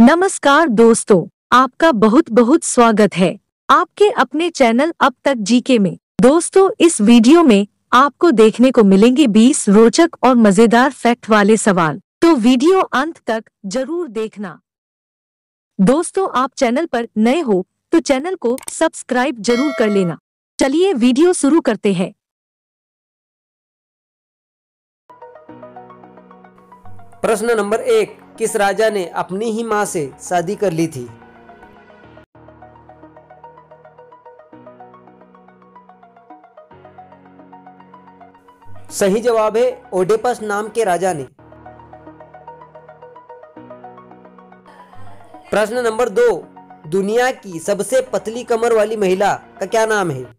नमस्कार दोस्तों, आपका बहुत बहुत स्वागत है आपके अपने चैनल अब तक जीके में। दोस्तों, इस वीडियो में आपको देखने को मिलेंगे 20 रोचक और मजेदार फैक्ट वाले सवाल, तो वीडियो अंत तक जरूर देखना। दोस्तों, आप चैनल पर नए हो तो चैनल को सब्सक्राइब जरूर कर लेना। चलिए वीडियो शुरू करते हैं। प्रश्न नंबर 1, किस राजा ने अपनी ही मां से शादी कर ली थी? सही जवाब है ओडिपस नाम के राजा ने। प्रश्न नंबर 2, दुनिया की सबसे पतली कमर वाली महिला का क्या नाम है?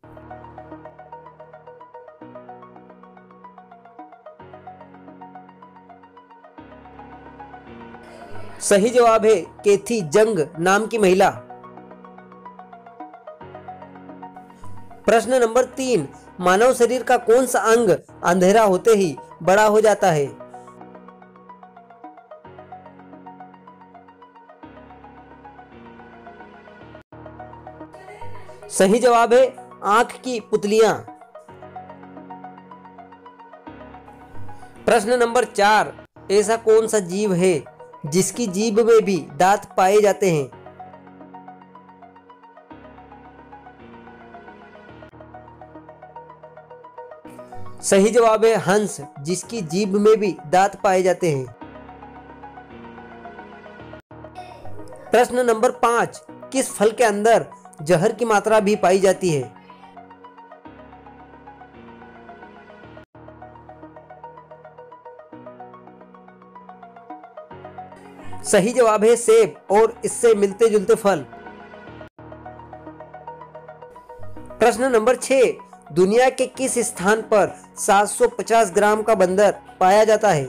सही जवाब है केथी जंग नाम की महिला। प्रश्न नंबर 3, मानव शरीर का कौन सा अंग अंधेरा होते ही बड़ा हो जाता है? सही जवाब है आंख की पुतलियां। प्रश्न नंबर 4, ऐसा कौन सा जीव है जिसकी जीभ में भी दांत पाए जाते हैं? सही जवाब है हंस, जिसकी जीभ में भी दांत पाए जाते हैं। प्रश्न नंबर 5, किस फल के अंदर जहर की मात्रा भी पाई जाती है? सही जवाब है सेब और इससे मिलते जुलते फल। प्रश्न नंबर 6, दुनिया के किस स्थान पर 750 ग्राम का बंदर पाया जाता है?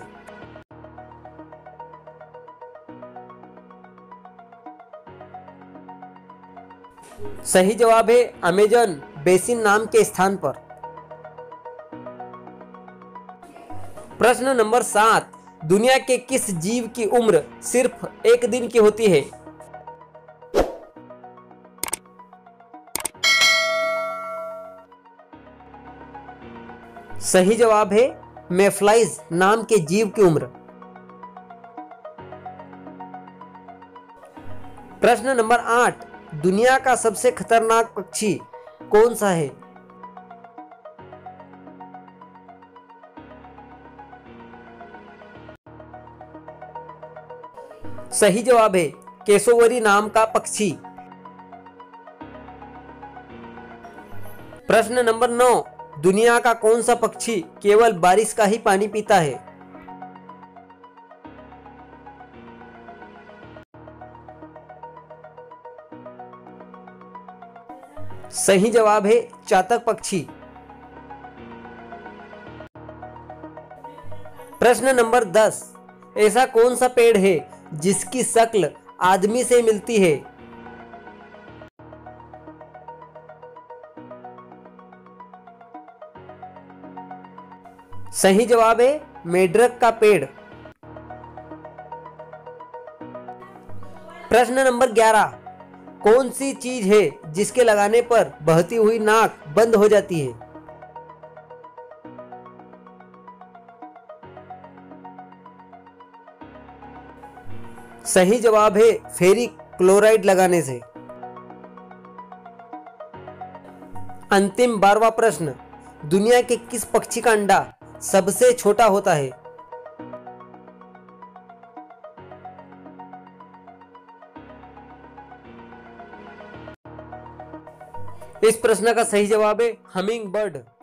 सही जवाब है अमेजन बेसिन नाम के स्थान पर। प्रश्न नंबर 7, दुनिया के किस जीव की उम्र सिर्फ एक दिन की होती है? सही जवाब है मेफ्लाइज नाम के जीव की उम्र। प्रश्न नंबर 8, दुनिया का सबसे खतरनाक पक्षी कौन सा है? सही जवाब है कैसोवरी नाम का पक्षी। प्रश्न नंबर 9, दुनिया का कौन सा पक्षी केवल बारिश का ही पानी पीता है? सही जवाब है चातक पक्षी। प्रश्न नंबर 10, ऐसा कौन सा पेड़ है जिसकी शक्ल आदमी से मिलती है? सही जवाब है मैंड्रेक का पेड़। प्रश्न नंबर 11, कौन सी चीज है जिसके लगाने पर बहती हुई नाक बंद हो जाती है? सही जवाब है फेरिक क्लोराइड लगाने से। अंतिम 12वां प्रश्न, दुनिया के किस पक्षी का अंडा सबसे छोटा होता है? इस प्रश्न का सही जवाब है हमिंग बर्ड।